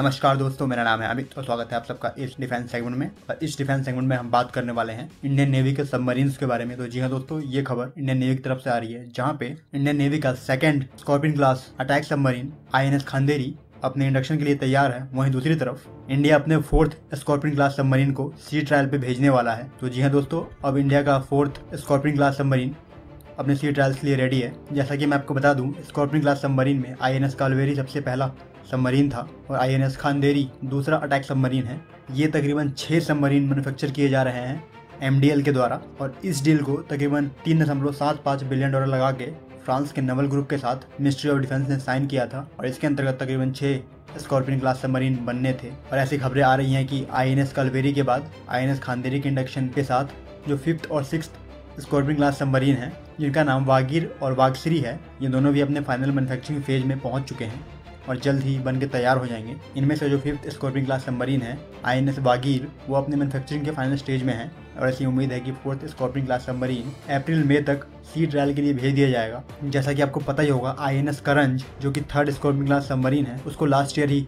नमस्कार दोस्तों, मेरा नाम है अमित और स्वागत है आप सबका इस डिफेंस सेगमेंट में। और इस डिफेंस सेगमेंट में हम बात करने वाले हैं इंडियन नेवी के सबमरीन्स के बारे में। तो जी हाँ दोस्तों, ये खबर इंडियन नेवी की तरफ से आ रही है, जहाँ पे इंडियन नेवी का second scorpion class attack submarine INS Khanderi अपने इंडक्शन के लिए तैयार है। वहीं दूसरी तरफ इंडिया अपने फोर्थ स्कॉर्पियन क्लास सबमरीन को सी ट्रायल पे भेजने वाला है। तो जी हाँ दोस्तों, अब इंडिया का फोर्थ स्कॉर्पियन क्लास सबमरीन अपने सी ट्रायल्स के लिए रेडी है। जैसा कि मैं आपको बता दूं, स्कॉर्पियन क्लास सबमरीन में INS कालवेरी सबसे पहला सबमरीन था और INS खानदेरी दूसरा अटैक सबमरीन है। ये तकरीबन 6 सबमरीन मैन्युफैक्चर किए जा रहे हैं MDL के द्वारा, और इस डील को तकरीबन $3.75 बिलियन लगा के फ्रांस के नवल ग्रुप के साथ मिनिस्ट्री ऑफ डिफेंस ने साइन किया था। और इसके अंतर्गत तकरीबन 6 स्कॉर्पियन क्लास सबमरीन बनने थे। और ऐसी खबरें आ रही हैं कि INS कालवेरी के बाद INS खानदेरी के इंडक्शन के साथ जो 5th और 6th स्कॉर्पियन क्लास सबमरीन है, जिनका नाम वागिर और वागश्री है, ये दोनों भी अपने फाइनल मैन्युफैक्चरिंग फेज में पहुंच चुके हैं और जल्द ही बनके तैयार हो जाएंगे। इनमें से जो 5th स्कॉर्पियन क्लास सबमरीन है INS वागिर, वो अपने मैन्युफैक्चरिंग के फाइनल स्टेज में है। और ऐसी उम्मीद है कि 4th स्कॉर्पियन क्लास सबमरीन अप्रैल मई तक सी ट्रायल के लिए भेज दिया जाएगा। जैसा कि आपको पता ही होगा, INS करंज जो कि 3rd स्कॉर्पियन क्लास सबमरीन है, उसको लास्ट ईयर ही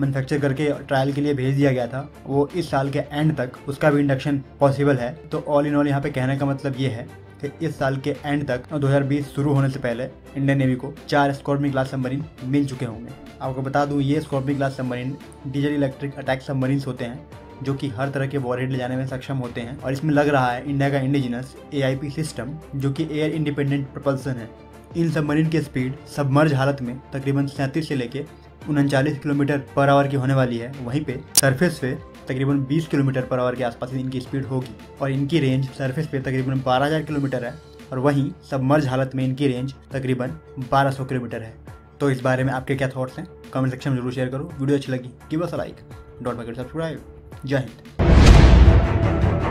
मैन्युफैक्चर करके ट्रायल के लिए भेज दिया गया था। वो इस साल के एंड तक उसका भी इंडक्शन पॉसिबल है। तो ऑल इन ऑल यहाँ पे कहने का मतलब ये है कि इस साल के एंड तक 2020 शुरू होने से पहले इंडियन नेवी को 4 स्कॉर्पियन क्लास सबमरीन मिल चुके होंगे। आपको बता दूं, ये scorpion class submarine diesel electric attack submarines होते हैं, जो कि हर तरह के वॉरहेड ले जाने में सक्षम होते हैं। और इसमें लग रहा है इंडिया का इंडिजिनस AIP सिस्टम, जो कि एयर इंडिपेंडेंट प्रपल्सन है। इन सबमरीन की स्पीड सबमर्ज हालत में तकरीबन 37 से लेकर 39 किलोमीटर पर आवर की होने वाली है। वहीं पे सरफेस पे तकरीबन 20 किलोमीटर पर आवर के आसपास इनकी स्पीड होगी। और इनकी रेंज सरफेस पे तकरीबन 12,000 किलोमीटर है और वहीं सबमर्ज हालत में इनकी रेंज तकरीबन 1,200 किलोमीटर है। तो इस बारे में आपके क्या थॉट्स हैं? कमेंट सेक्शन में जरूर शेयर करो। वीडियो अच्छी लगी, give us a like, don't forget to subscribe. जय हिंद।